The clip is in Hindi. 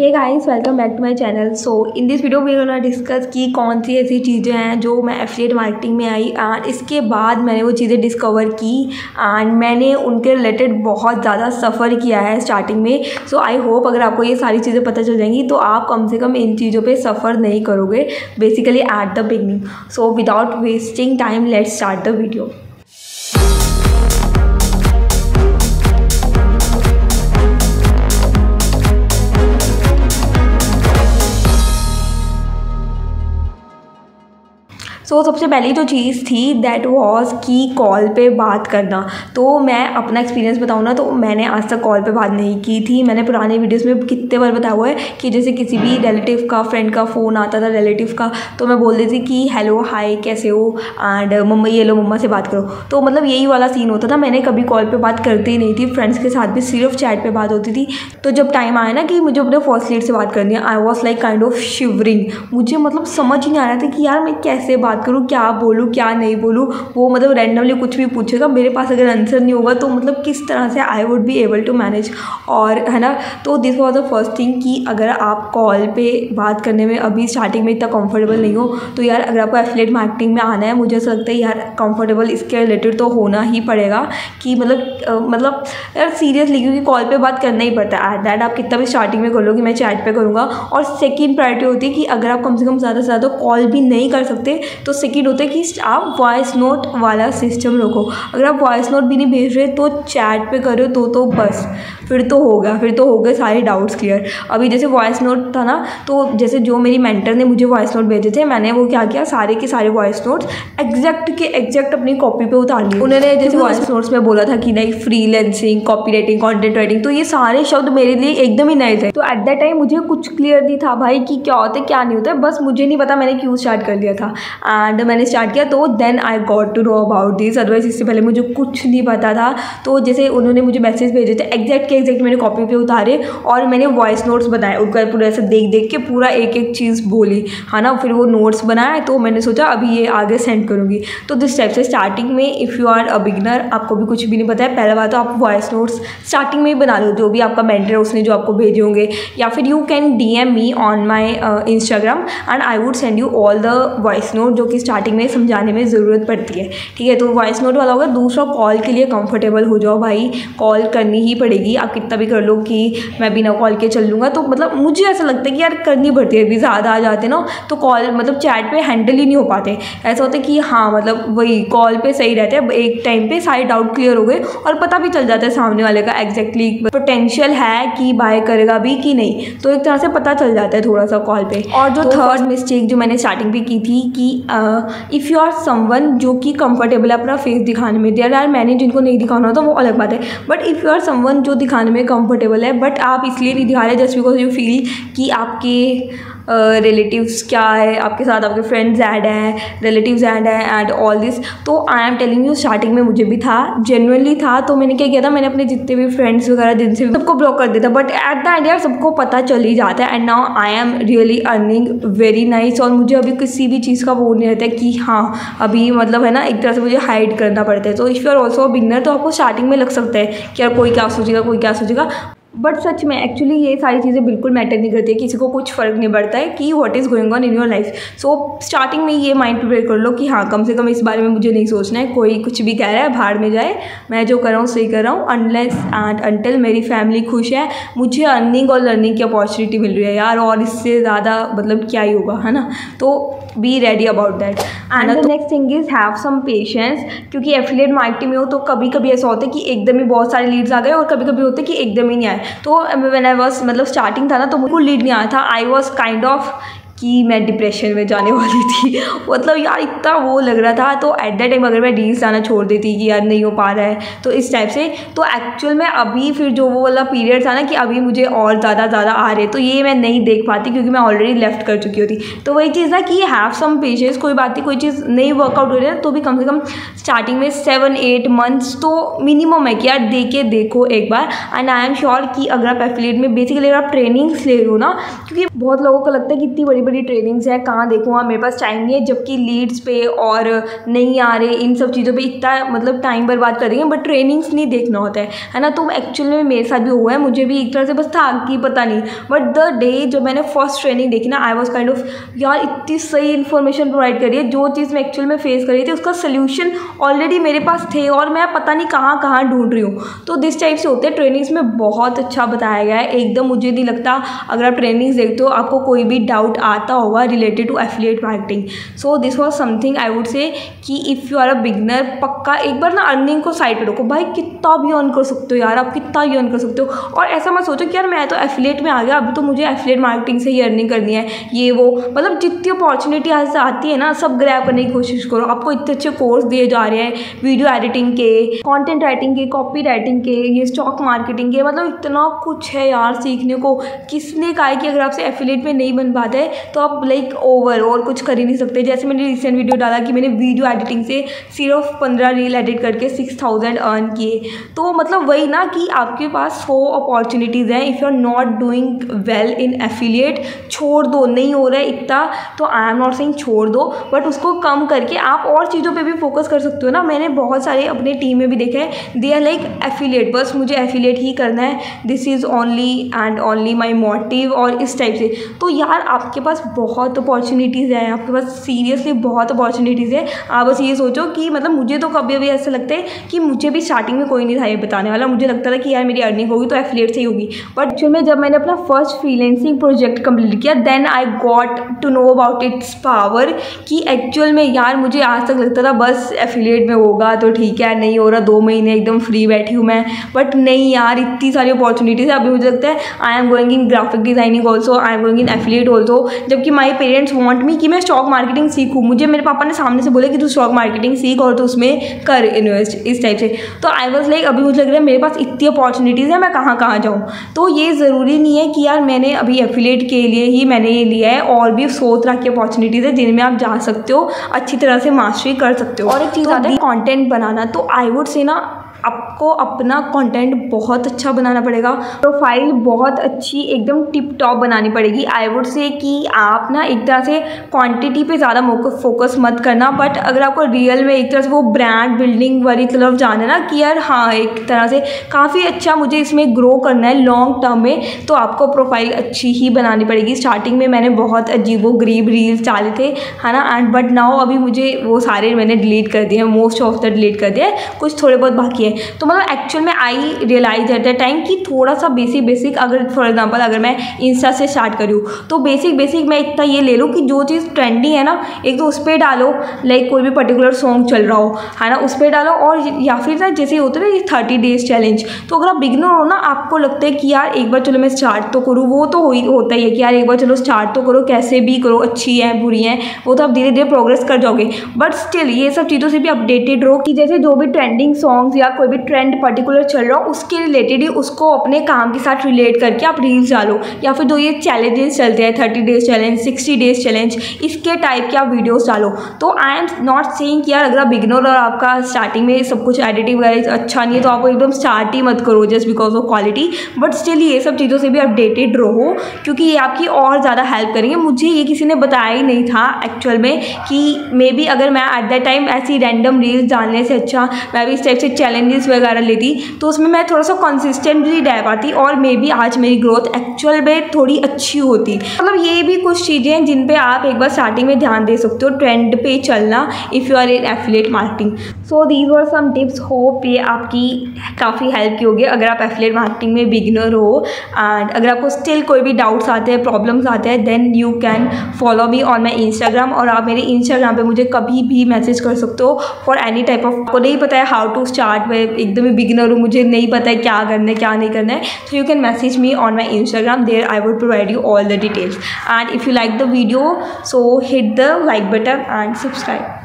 Hey guys welcome back to my channel. So in this video में मैंने डिस्कस की कौन सी ऐसी चीज़ें हैं जो मैं एफिलिएट मार्केटिंग में आई एंड इसके बाद मैंने वो चीज़ें डिस्कवर की एंड मैंने उनके रिलेटेड बहुत ज़्यादा सफ़र किया है स्टार्टिंग में। सो आई होप अगर आपको ये सारी चीज़ें पता चल जाएंगी तो आप कम से कम इन चीज़ों पर सफ़र नहीं करोगे basically at the beginning. So without wasting time let's start the video. So सबसे पहली जो चीज़ थी दैट वाज कि कॉल पे बात करना। तो मैं अपना एक्सपीरियंस बताऊँ ना, तो मैंने आज तक कॉल पे बात नहीं की थी। मैंने पुराने वीडियोस में कितने बार बताया हुआ है कि जैसे किसी भी रिलेटिव का फ्रेंड का फ़ोन आता था रिलेटिव का, तो मैं बोल देती कि हेलो हाय कैसे हो एंड मम्मा ये लो मम्मा से बात करो। तो मतलब यही वाला सीन होता था। मैंने कभी कॉल पर बात करती ही नहीं थी, फ्रेंड्स के साथ भी सिर्फ चैट पर बात होती थी। तो जब टाइम आया ना कि मुझे अपने फर्स्ट डेट से बात करनी है, I was like kind of shivering. मुझे मतलब समझ ही नहीं आ रहा था कि यार मैं कैसे बात करूँ, क्या बोलूँ क्या नहीं बोलूँ। वो मतलब रैंडमली कुछ भी पूछेगा, मेरे पास अगर आंसर नहीं होगा तो मतलब किस तरह से I would be able to manage, और है ना। तो this was the first thing कि अगर आप कॉल पे बात करने में अभी स्टार्टिंग में इतना कंफर्टेबल नहीं हो तो यार अगर आपको एफिलिएट मार्केटिंग में आना है, मुझे ऐसा लगता है यार कंफर्टेबल इसके रिलेटेड तो होना ही पड़ेगा कि मतलब यार सीरियसली, क्योंकि कॉल पर बात करना ही पड़ता है। एट दैट आप कितना भी स्टार्टिंग में कर लो कि मैं चैट पर करूँगा। और सेकेंड प्रायोरिटी होती है कि अगर आप कम से कम ज़्यादा से ज़्यादा कॉल भी नहीं कर सकते तो सेकेंड होता है कि आप वॉइस नोट वाला सिस्टम रखो। अगर आप वॉइस नोट भी नहीं भेज रहे तो चैट पे करो तो बस फिर तो हो गए सारे डाउट्स क्लियर। अभी जैसे वॉइस नोट था ना, तो जैसे जो मेरी मेंटर ने मुझे वॉइस नोट भेजे थे, मैंने वो क्या किया, सारे के सारे वॉइस नोट्स एग्जैक्ट के एग्जैक्ट अपनी कॉपी पे उतार लिए। उन्होंने जैसे वॉइस नोट्स में बोला था कि नहीं फ्रीलैंसिंग, कॉपीराइटिंग, कंटेंट राइटिंग, तो ये सारे शब्द मेरे लिए एकदम ही नए थे। तो एट दैट टाइम मुझे कुछ क्लियर नहीं था भाई कि क्या होता है क्या नहीं होता है, बस मुझे नहीं पता मैंने क्यों स्टार्ट कर दिया था। एंड मैंने स्टार्ट किया तो then I got to know about this, otherwise इससे पहले मुझे कुछ नहीं पता था। तो जैसे उन्होंने मुझे मैसेज भेजे थे एग्जैक्ट के एग्जैक्ट मैंने कॉपी पे उतारे और मैंने वॉइस नोट्स बनाए, उनका पूरा ऐसे देख देख के पूरा एक एक चीज़ बोली, है ना। फिर वो नोट्स बनाए तो मैंने सोचा अभी ये आगे सेंड करूँगी। तो दिस टाइप से स्टार्टिंग में if you are a beginner, आपको भी कुछ भी नहीं पता है, पहला बात तो आप वॉइस नोट्स स्टार्टिंग में ही बना लो जो भी आपका मेंटर है उसने जो आपको भेजे होंगे, या फिर you can DM me on my Instagram and I would send you all the voice note जो कि स्टार्टिंग में समझाने में ज़रूरत पड़ती है, ठीक है। तो वॉइस नोट वाला होगा। दूसरा कॉल के लिए कंफर्टेबल हो जाओ भाई, कॉल करनी ही पड़ेगी। आप कितना भी कर लो कि मैं बिना कॉल के चल लूँगा, तो मतलब मुझे ऐसा लगता है कि यार करनी पड़ती है। अभी ज़्यादा आ जाते ना तो कॉल मतलब चैट पे हैंडल ही नहीं हो पाते। ऐसा होता है कि हाँ मतलब वही कॉल पे सही रहते हैं, एक टाइम पे सारे डाउट क्लियर हो गए और पता भी चल जाता है सामने वाले का एग्जैक्टली पोटेंशियल है कि बाय करेगा भी कि नहीं, तो एक तरह से पता चल जाता है थोड़ा सा कॉल पर। और जो थर्ड मिस्टेक जो मैंने स्टार्टिंग भी की थी कि इफ़ यू आर समवन जो कि कंफर्टेबल है अपना फेस दिखाने में, यार मैंने जिनको नहीं दिखाना होता वो अलग बात है, but if you are someone जो दिखाने में कंफर्टेबल है बट आप इसलिए नहीं दिखा रहे जस्ट बिकॉज यू फील कि आपके रिलेटिव्स क्या है, आपके साथ आपके फ्रेंड्स ऐड हैं, रिलेटिव्स ऐड हैं एंड ऑल दिस। तो I am telling you starting में मुझे भी था, जेन्युइनली था। तो मैंने क्या किया था, मैंने अपने जितने भी फ्रेंड्स वगैरह जिनसे सबको ब्लॉक कर दिया था, बट एट द एंड यार सबको पता चल ही जाता है। And now I am really earning very nice और मुझे अभी किसी भी चीज़ का वो नहीं रहता है कि हाँ अभी मतलब है ना एक तरह से मुझे हाइड करना पड़ता है। तो if you are also beginner तो आपको स्टार्टिंग में लग सकता है कि यार कोई क्या सोचेगा, बट सच में एक्चुअली ये सारी चीज़ें बिल्कुल मैटर नहीं करती है, किसी को कुछ फ़र्क नहीं पड़ता है कि what is going on in your life. So starting में ये माइंड प्रिपेयर कर लो कि हाँ कम से कम इस बारे में मुझे नहीं सोचना है, कोई कुछ भी कह रहा है भाड़ में जाए, मैं जो कर रहा हूँ सही कर रहा हूँ, अनलेस एंड अनटिल मेरी फैमिली खुश है, मुझे अर्निंग और लर्निंग की अपॉर्चुनिटी मिल रही है यार, और इससे ज़्यादा मतलब क्या ही होगा, है ना। तो be ready about that. And the next thing is have some patience, क्योंकि एफिलिएट मार्केटिंग में हो तो कभी कभी ऐसा होता है कि एकदम ही बहुत सारे लीड्स आ गए और कभी कभी होता है कि एकदम ही नहीं आए। तो व्हेन आई वाज मतलब स्टार्टिंग था ना तो मुझको लीड नहीं आया था, आई वाज काइंड ऑफ कि मैं डिप्रेशन में जाने वाली थी मतलब यार इतना वो लग रहा था। तो एट दैट टाइम अगर मैं रील्स आना छोड़ देती कि यार नहीं हो पा रहा है तो इस टाइप से, तो एक्चुअल में अभी फिर जो वो वाला पीरियड था ना कि अभी मुझे और ज़्यादा आ रहे, तो ये मैं नहीं देख पाती क्योंकि मैं ऑलरेडी लेफ्ट कर चुकी होती। तो वही चीज़ ना कि हैव सम पेशेंस, कोई बात नहीं, कोई चीज़ नहीं वर्कआउट हो रही है तो भी कम से कम स्टार्टिंग में 7-8 मंथ्स तो मिनिमम है कि यार दे के देखो एक बार। एंड आई एम श्योर कि अगर आप एफिलिएट में बेसिकली अगर आप ट्रेनिंग्स ले रहे हो ना, क्योंकि बहुत लोगों को लगता है कि इतनी बड़ी बड़ी ट्रेनिंग्स है कहाँ देखूँ, हाँ मेरे पास टाइम नहीं है। जबकि लीड्स पे और नहीं आ रहे इन सब चीज़ों पे इतना मतलब टाइम बर्बाद करेंगे, बट ट्रेनिंग्स नहीं देखना होता है ना। तो एक्चुअल में मेरे साथ भी हुआ है, मुझे भी एक तरह से बस था कि पता नहीं, बट द डे जब मैंने फर्स्ट ट्रेनिंग देखी ना, आई वॉज काइंड ऑफ यार इतनी सही इन्फॉर्मेशन प्रोवाइड करी है। जो चीज़ मैं एक्चुअल में फेस कर रही थी उसका सोल्यूशन ऑलरेडी मेरे पास थे और मैं पता नहीं कहाँ कहाँ ढूंढ रही हूँ। तो दिस टाइप से होते हैं ट्रेनिंग्स में, बहुत अच्छा बताया गया है एकदम। मुझे नहीं लगता अगर आप ट्रेनिंग्स देखते हो आपको कोई भी डाउट आता होगा related to affiliate marketing. So this was something I would say कि if you are a beginner, पक्का एक बार ना अर्निंग को साइड पर रखो भाई, कितना भी अर्न कर सकते हो यार, आप कितना भी अर्न कर सकते हो। और ऐसा मत सोचो कि यार मैं तो एफिलिएट में आ गया, अभी तो मुझे एफिलिएट मार्केटिंग से ही अर्निंग करनी है ये वो, मतलब जितनी अपॉर्चुनिटी आज आती है ना सब ग्रैब करने की कोशिश करो। आपको इतने अच्छे कोर्स दिए जा रहे हैं वीडियो एडिटिंग के, कंटेंट राइटिंग के, कॉपी राइटिंग के, ये स्टॉक मार्केटिंग के, मतलब इतना कुछ है यार सीखने को। किसने कहा है कि अगर आपसे एफिलिएट में नहीं बन पाता है तो आप लाइक ओवर और कुछ कर ही नहीं सकते। जैसे मैंने रिसेंट वीडियो डाला कि मैंने वीडियो एडिटिंग से सिर्फ 15 रील एडिट करके 6000 अर्न किए। तो मतलब वही ना कि आपके पास 100 अपॉर्चुनिटीज़ हैं। If you are not doing well in affiliate, छोड़ दो, नहीं हो रहा है इतना तो आई एम नॉट सेइंग छोड़ दो, बट उसको कम करके आप और चीज़ों पे भी फोकस कर सकते हो ना। मैंने बहुत सारे अपने टीम में भी देखा है, दे आर लाइक एफिलिएट, बस मुझे एफिलिएट ही करना है, this is only and only my motive, और इस टाइप से। तो यार आपके पास बहुत अपॉर्चुनिटीज़ हैं, आपके पास सीरियसली बहुत अपॉर्चुनिटीज़ है। आप बस ये सोचो कि मतलब मुझे तो कभी अभी ऐसा लगता है कि मुझे भी स्टार्टिंग में कोई नहीं था ये बताने वाला, मुझे लगता था कि यार मेरी अर्निंग होगी तो एफिलिएट से ही होगी। बट एक्चुअल में जब मैंने अपना फर्स्ट फ्रीलांसिंग प्रोजेक्ट कंप्लीट किया, then I got to know about its power कि एक्चुअल में यार मुझे आज तक लगता था बस एफिलिएट में होगा तो ठीक है, नहीं हो रहा 2 महीने एकदम फ्री बैठी हूँ मैं, बट नहीं यार इतनी सारी अपॉर्चुनिटीज़ है। अभी मुझे लगता है I am going in graphic designing also, I am going in affiliate also, जबकि माई पेरेंट्स वॉन्ट मी कि मैं स्टॉक मार्केटिंग सीखूँ। मुझे मेरे पापा ने सामने से बोला कि तू स्टॉक मार्केटिंग सीख और तो उसमें कर इन्वेस्ट, इस टाइप से। तो आई वॉज लाइक अभी मुझे लग रहा है मेरे पास इतनी अपॉर्चुनिटीज़ है, मैं कहाँ कहाँ जाऊँ। तो ये ज़रूरी नहीं है कि यार मैंने अभी एफिलिएट के लिए ही मैंने ये लिया है, और भी 100 तरह की अपॉर्चुनिटीज़ है जिनमें आप जा सकते हो, अच्छी तरह से मास्टरी कर सकते हो। और एक चीज़ आता है कॉन्टेंट बनाना, तो आई वुड से ना आपको अपना कंटेंट बहुत अच्छा बनाना पड़ेगा, प्रोफाइल बहुत अच्छी एकदम टिप टॉप बनानी पड़ेगी। आई वुड से कि आप ना एक तरह से क्वांटिटी पे ज़्यादा फोकस मत करना, बट अगर आपको रियल में एक तरह से वो ब्रांड बिल्डिंग वाली तरफ जाना है ना कि यार हाँ एक तरह से काफ़ी अच्छा मुझे इसमें ग्रो करना है लॉन्ग टर्म में, तो आपको प्रोफाइल अच्छी ही बनानी पड़ेगी। स्टार्टिंग में मैंने बहुत अजीबोगरीब रील्स डाले थे है ना, एंड बट नाउ अभी मुझे वो सारे मैंने डिलीट कर दिए हैं, मोस्ट ऑफ द डिलीट कर दिए, कुछ थोड़े बहुत बाकी है। तो मतलब एक्चुअल में I realise at the time कि थोड़ा सा बेसिक अगर फॉर एग्जांपल अगर मैं इंस्टा से स्टार्ट करूँ तो बेसिक मैं इतना ये ले लूँ कि जो चीज़ ट्रेंडिंग है ना एक तो उस पर डालो, लाइक कोई भी पर्टिकुलर सॉन्ग चल रहा हो है ना उस पर डालो, और या फिर ना जैसे होता है ना ये 30 days चैलेंज। तो अगर आप बिगिनर हो ना, आपको लगता है कि यार एक बार चलो मैं स्टार्ट तो करूँ, वो तो होता ही है कि यार एक बार चलो स्टार्ट तो करो, कैसे भी करो, अच्छी है बुरी है वो तो आप धीरे धीरे प्रोग्रेस कर जाओगे। बट स्टिल ये सब चीज़ों से भी अपडेटेड रहो कि जैसे जो भी ट्रेंडिंग सॉन्ग्स या कोई भी ट्रेंड पर्टिकुलर चल रहा हो उसके रिलेटेड ही उसको अपने काम के साथ रिलेट करके आप रील्स डालो, या फिर जो ये चैलेंजेस चलते हैं 30 days चैलेंज, 60 days चैलेंज, इसके टाइप के आप वीडियोस डालो। तो आई एम नॉट सेइंग कि यार अगर आप बिगिनर और आपका स्टार्टिंग में सब कुछ एडिटिंग वगैरह अच्छा नहीं है तो आप एकदम स्टार्ट ही मत करो just because of quality, but still ये सब चीज़ों से भी अपडेटेड रहो क्योंकि ये आपकी और ज़्यादा हेल्प करेंगे। मुझे ये किसी ने बताया ही नहीं था एक्चुअल में कि मे बी अगर मैं एट दैट टाइम ऐसी रैंडम रील्स डालने से अच्छा मैं भी इस टाइप से चैलेंजेस वगैरह लेती तो उसमें मैं थोड़ा सा कंसिस्टेंटली रह पाती और मे बी आज मेरी ग्रोथ एक्चुअल में थोड़ी अच्छी होती। मतलब ये भी कुछ चीज़ें हैं जिन पे आप एक बार स्टार्टिंग में ध्यान दे सकते हो, ट्रेंड पे चलना if you are in affiliate marketing. So these are some tips, hope ये आपकी काफ़ी हेल्प की होगी अगर आप एफिलिएट मार्केटिंग में बिगिनर हो। एंड अगर आपको स्टिल कोई भी डाउट्स आते हैं, प्रॉब्लम्स आते हैं, then you can follow me on my Instagram, और आप मेरे इंस्टाग्राम पर मुझे कभी भी मैसेज कर सकते हो फॉर एनी टाइप ऑफ। आपको नहीं पता है हाउ टू स्टार्ट, मैं एकदम ही बिगिनर हूँ, मुझे नहीं पता है क्या करना है क्या नहीं करना है, so you can message me on my Instagram, there I would provide you all the details. And if you like the video so hit the like button and subscribe.